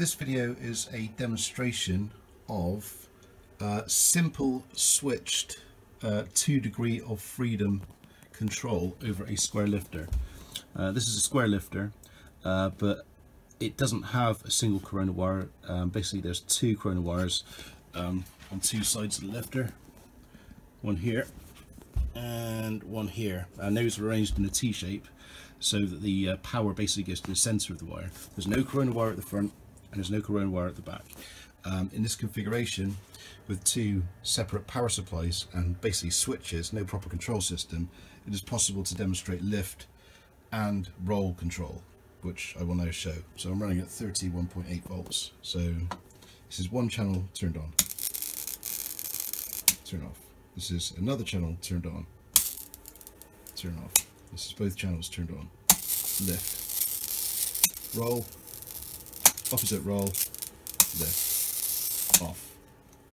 This video is a demonstration of simple switched 2 degree of freedom control over a square lifter. This is a square lifter, but it doesn't have a single corona wire. Basically there's 2 corona wires on 2 sides of the lifter, one here and one here, and those are arranged in a T shape so that the power basically goes to the center of the wire. There's no corona wire at the front and there's no corona wire at the back. In this configuration, with 2 separate power supplies and basically switches, no proper control system, it is possible to demonstrate lift and roll control, which I will now show. So I'm running at 31.8 volts. So this is one channel turned on, turn off. This is another channel turned on, turn off. This is both channels turned on. Lift, roll, opposite roll, lift, off.